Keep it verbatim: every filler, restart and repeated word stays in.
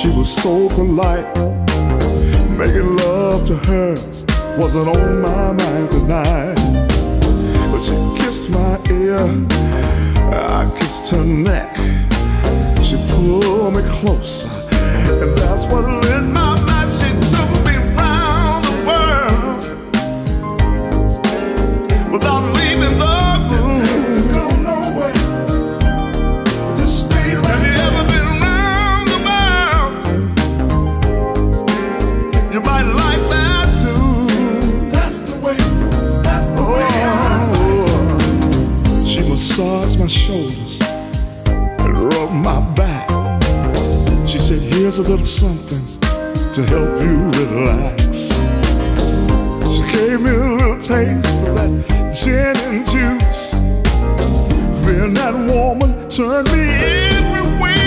She was so polite. Making love to her wasn't on my mind tonight. But she kissed my ear, I kissed her neck. She pulled me closer, and that's what lit my mind. She took me round the world without leaving the room. Didn't go nowhere, just stayed right here. Have you ever been round the world? You might like that too. That's the way. That's the oh, way. I... She massaged my shoulders, rubbed my back. She said, here's a little something to help you relax. She gave me a little taste of that gin and juice. Then that woman turned me every way.